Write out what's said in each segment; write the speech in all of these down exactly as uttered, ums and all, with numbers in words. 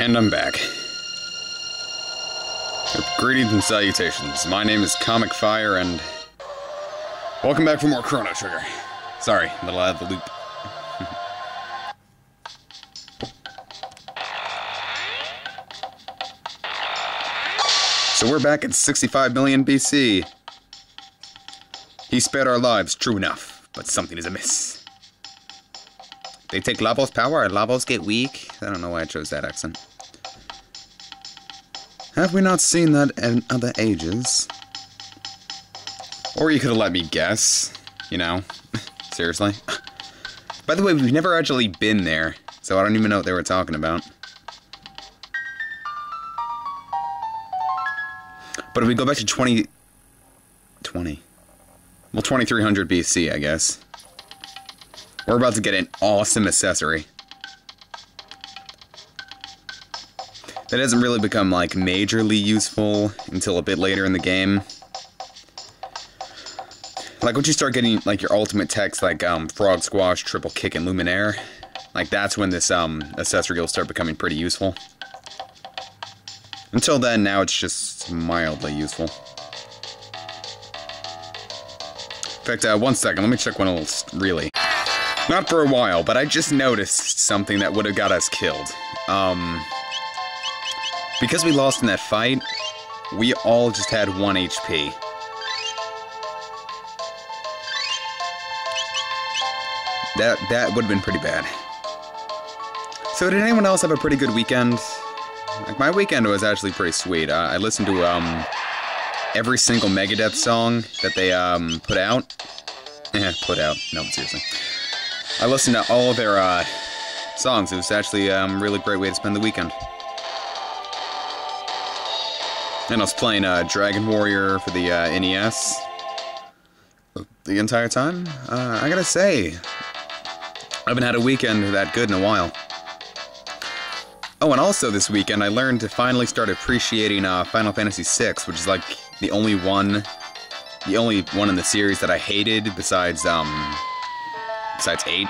And I'm back. Greetings and salutations. My name is Comic Fire, and welcome back for more Chrono Trigger. Sorry, a little out of the loop. So we're back at sixty-five million B C. He spared our lives, true enough, but something is amiss. They take Lavos' power and Lavos get weak. I don't know why I chose that accent. Have we not seen that in other ages? Or you could have let me guess, you know? Seriously. By the way, we've never actually been there, so I don't even know what they were talking about. But if we go back to twenty... twenty... Well, twenty-three hundred B C, I guess. We're about to get an awesome accessory. That doesn't really become, like, majorly useful until a bit later in the game. Like, once you start getting, like, your ultimate techs, like, um, Frog Squash, Triple Kick, and Luminaire, like, that's when this, um, accessory will start becoming pretty useful. Until then, now it's just mildly useful. In fact, uh, one second, let me check one of those, really. Not for a while, but I just noticed something that would have got us killed. Um... Because we lost in that fight, we all just had one H P. That that would have been pretty bad. So did anyone else have a pretty good weekend? Like, my weekend was actually pretty sweet. Uh, I listened to um every single Megadeth song that they um put out. put out. No, seriously. I listened to all of their uh, songs. It was actually um, a really great way to spend the weekend. And I was playing uh, Dragon Warrior for the uh, N E S the entire time. Uh, I gotta say, I haven't had a weekend that good in a while. Oh, and also this weekend I learned to finally start appreciating uh, Final Fantasy six, which is like the only one, the only one in the series that I hated besides um, besides eight.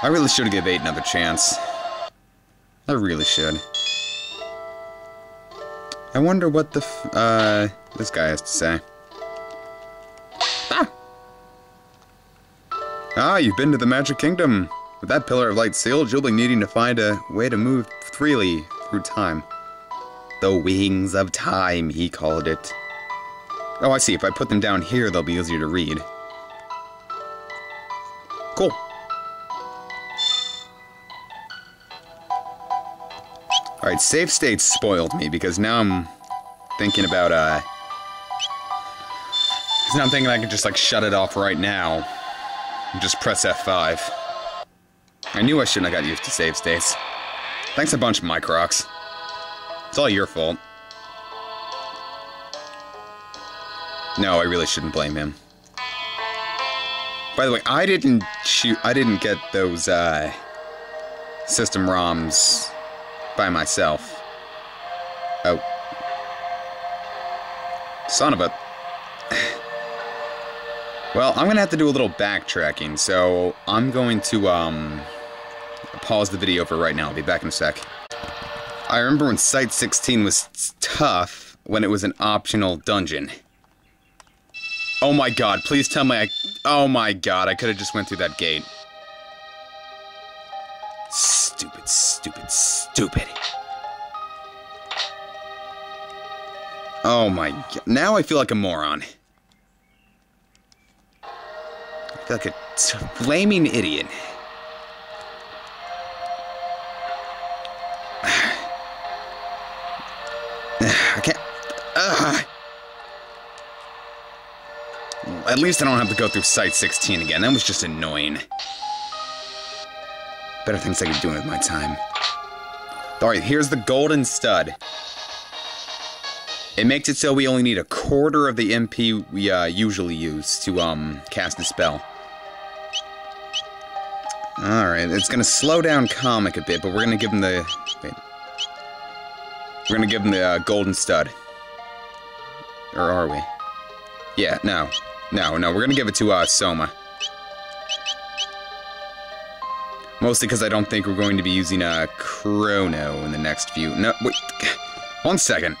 I really should give eight another chance. I really should. I wonder what the f uh, this guy has to say. Ah! Ah, you've been to the Magic Kingdom. With that pillar of light sealed, you'll be needing to find a way to move freely through time. The Wings of Time, he called it. Oh, I see. If I put them down here, they'll be easier to read. Cool. Alright, save states spoiled me, because now I'm thinking about, uh... because now I'm thinking I can just, like, shut it off right now. And just press F five. I knew I shouldn't have got used to save states. Thanks a bunch, Microx. It's all your fault. No, I really shouldn't blame him. By the way, I didn't shoot... I didn't get those, uh... system ROMs... by myself. Oh. Son of a... Well, I'm gonna have to do a little backtracking, so I'm going to, um... pause the video for right now. I'll be back in a sec. I remember when Site sixteen was tough, when it was an optional dungeon. Oh my god, please tell me I... Oh my god, I could've just went through that gate. Stupid, stupid, stupid. Oh my god. Now I feel like a moron. I feel like a flaming idiot. I can't... Uh. At least I don't have to go through Site sixteen again. That was just annoying. Better things I could be doing with my time. Alright, here's the golden stud. It makes it so we only need a quarter of the M P we uh, usually use to um, cast a spell. Alright, it's gonna slow down Comic a bit, but we're gonna give him the... Wait. We're gonna give him the uh, golden stud. Or are we? Yeah, no. No, no, we're gonna give it to uh, Soma. Mostly because I don't think we're going to be using a Chrono in the next few... No, wait. One second.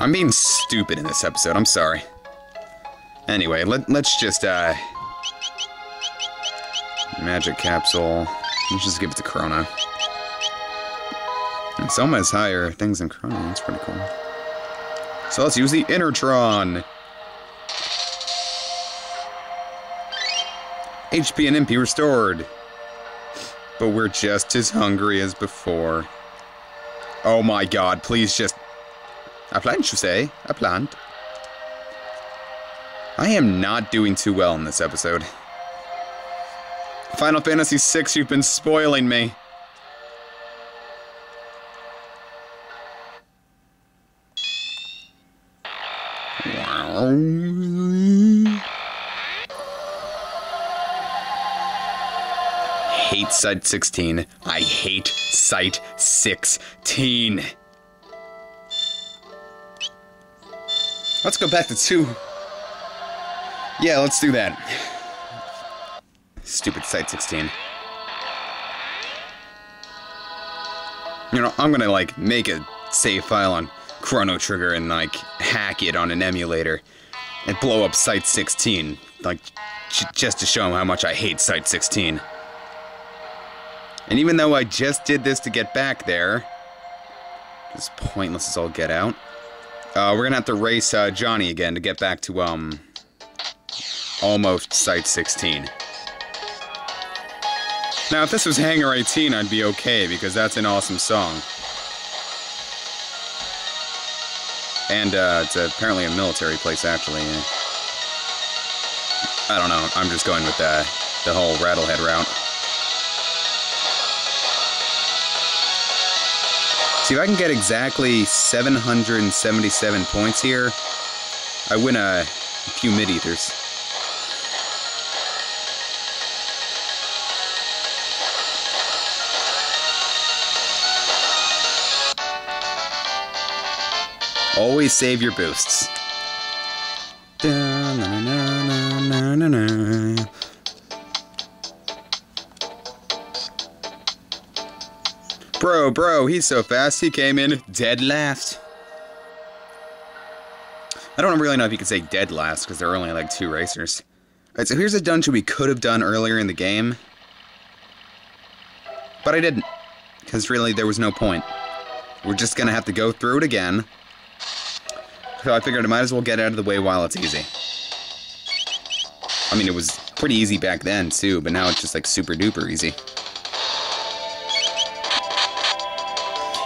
I'm being stupid in this episode. I'm sorry. Anyway, let, let's just, uh... Magic Capsule. Let's just give it to Chrono. And Selma has higher things in Chrono. That's pretty cool. So let's use the Inertron! H P and M P restored. But we're just as hungry as before. Oh my god, please just... A plant, you say? A plant. I am not doing too well in this episode. Final Fantasy six, you've been spoiling me. Hate Site sixteen. I hate Site sixteen. Let's go back to two. Yeah, let's do that. Stupid Site sixteen. You know, I'm gonna, like, make a save file on Chrono Trigger and, like, hack it on an emulator and blow up Site sixteen, like, j just to show them how much I hate Site sixteen. And even though I just did this to get back there, as pointless as all get out, uh, we're gonna have to race uh, Johnny again to get back to um almost Site sixteen. Now, if this was Hangar eighteen, I'd be okay because that's an awesome song, and uh, it's apparently a military place actually. I don't know. I'm just going with the the whole Rattlehead route. See, if I can get exactly seven hundred seventy-seven points here, I win a few mid-ethers. Always save your boosts. Da, na, na, na, na, na, na. Bro, bro, he's so fast, he came in dead last. I don't really know if you can say dead last, because there are only like two racers. Alright, so here's a dungeon we could have done earlier in the game. But I didn't, because really there was no point. We're just going to have to go through it again. So I figured I might as well get out of the way while it's easy. I mean, it was pretty easy back then, too, but now it's just like super duper easy.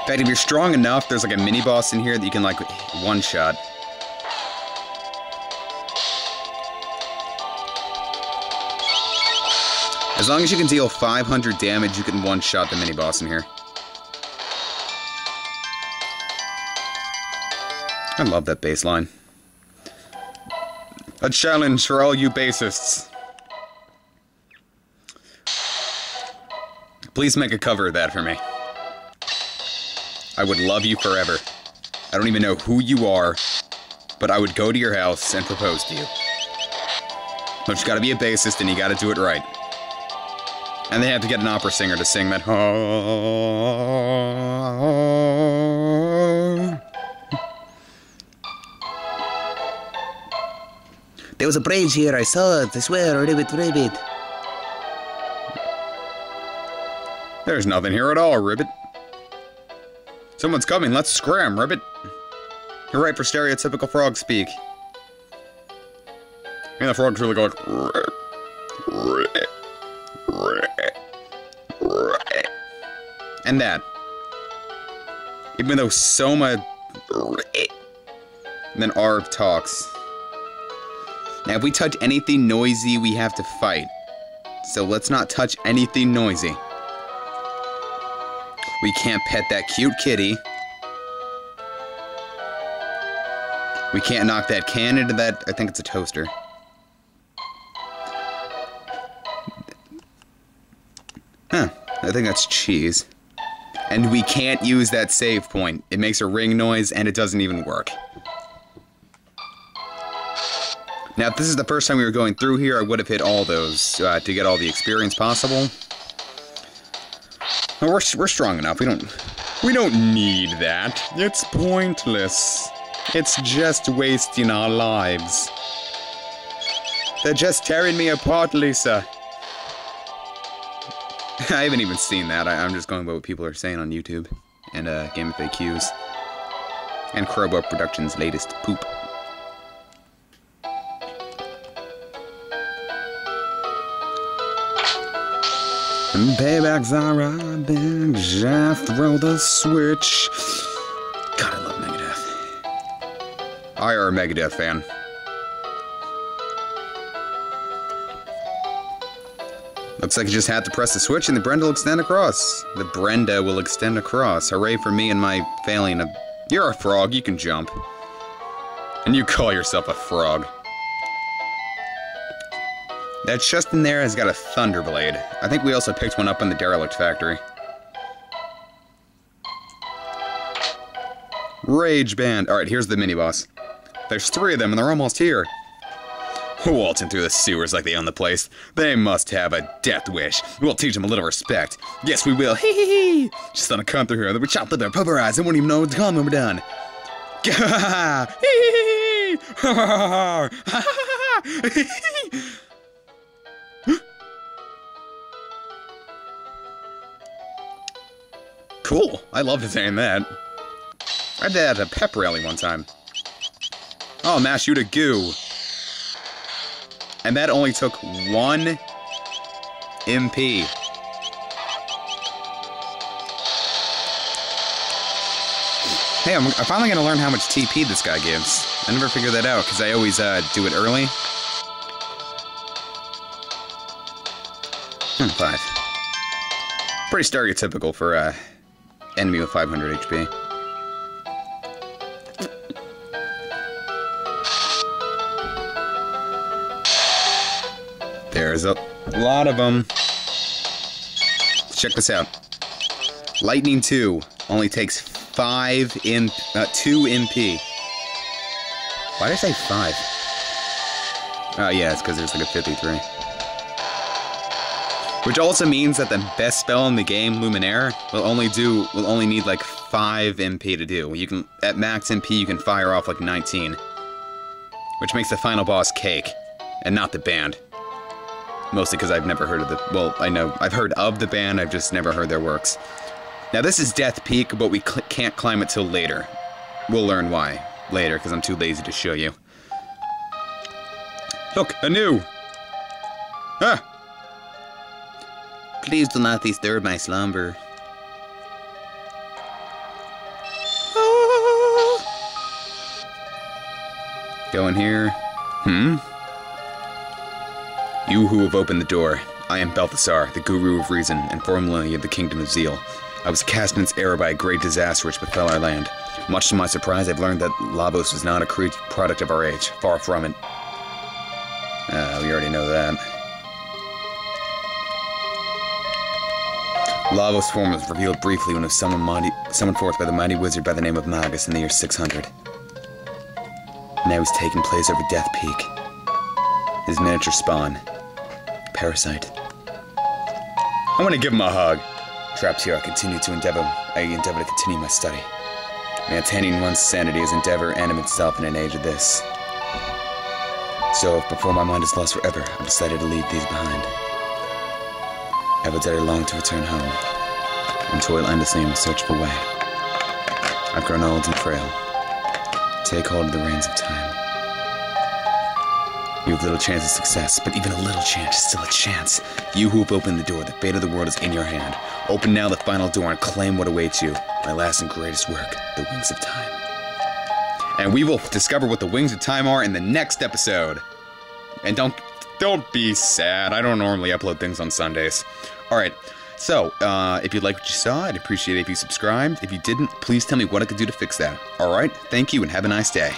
In fact, if you're strong enough, there's like a mini boss in here that you can like one shot. As long as you can deal five hundred damage, you can one shot the mini boss in here. I love that bass line. A challenge for all you bassists. Please make a cover of that for me. I would love you forever. I don't even know who you are, but I would go to your house and propose to you. But you gotta be a bassist and you gotta do it right. And they have to get an opera singer to sing that. There was a bridge here, I saw it, I swear, ribbit, ribbit. There's nothing here at all, ribbit. Someone's coming, let's scram, ribbit. You're right for stereotypical frog speak. And the frog's really going... And that. Even though Soma... And then Arv talks. Now, if we touch anything noisy, we have to fight. So let's not touch anything noisy. We can't pet that cute kitty. We can't knock that can into that... I think it's a toaster. Huh. I think that's cheese. And we can't use that save point. It makes a ring noise, and it doesn't even work. Now, if this is the first time we were going through here, I would have hit all those uh, to get all the experience possible. Well, we're, we're strong enough. We don't, we don't need that. It's pointless. It's just wasting our lives. They're just tearing me apart, Lisa. I haven't even seen that. I, I'm just going by what people are saying on YouTube and uh, Game F A Qs and Crowbar Productions' latest poop. And paybacks are a big shaft, throw the switch. God, I love Megadeth. I are a Megadeth fan. Looks like you just had to press the switch and the Brenda will extend across. The Brenda will extend across. Hooray for me and my failing of... You're a frog, you can jump. And you call yourself a frog. That chest in there has got a thunder blade. I think we also picked one up in the derelict factory. Rage band. Alright, here's the mini-boss. There's three of them and they're almost here. Waltzing through the sewers like they own the place. They must have a death wish. We'll teach them a little respect. Yes, we will. Hee hee hee. Just gonna come through here. They'll be chopped up and pulverized. They won't even know what's coming when we're done. Hee hee hee. Ha ha ha ha. Hee hee hee. Cool. I love designing that. I did that at a pep rally one time. I'll mash you to goo. And that only took one M P. Hey, I'm, I'm finally going to learn how much T P this guy gives. I never figured that out because I always uh, do it early. Hmm, five. Pretty stereotypical for... uh. Enemy with five hundred H P. There's a lot of them. Let's check this out. Lightning two only takes five in uh, two M P. Why did I say five? Oh yeah, it's because there's like a fifty-three. Which also means that the best spell in the game, Luminaire, will only do will only need like five M P to do. You can at max M P you can fire off like nineteen. Which makes the final boss cake. And not the band. Mostly because I've never heard of the well, I know I've heard of the band, I've just never heard their works. Now this is Death Peak, but we cl can't climb it till later. We'll learn why later, because I'm too lazy to show you. Look, a new Ah! Please do not disturb my slumber. Ah. Go in here. Hmm? You who have opened the door. I am Balthasar, the Guru of Reason, and formerly of the Kingdom of Zeal. I was cast in its error by a great disaster which befell our land. Much to my surprise, I've learned that Lavos is not a product of our age. Far from it. Uh, we already know that. Lavos' form was revealed briefly when it was summoned, mighty, summoned forth by the mighty wizard by the name of Magus in the year six hundred. Now he's taking place over Death Peak. His miniature spawn, Parasite. I want to give him a hug. Trapped here, I continue to endeavor. I endeavor to continue my study. Maintaining one's sanity is endeavor and of itself in an age of this. So, if before my mind is lost forever, I've decided to leave these behind. Ever did I long to return home, and toil endlessly in the search of a way. I've grown old and frail. Take hold of the reins of time. You have little chance of success, but even a little chance is still a chance. You who have opened the door, the fate of the world is in your hand. Open now the final door and claim what awaits you. My last and greatest work, the Wings of Time. And we will discover what the Wings of Time are in the next episode. And don't... Don't be sad. I don't normally upload things on Sundays. Alright, so, uh, if you liked what you saw, I'd appreciate it if you subscribed. If you didn't, please tell me what I could do to fix that. Alright, thank you and have a nice day.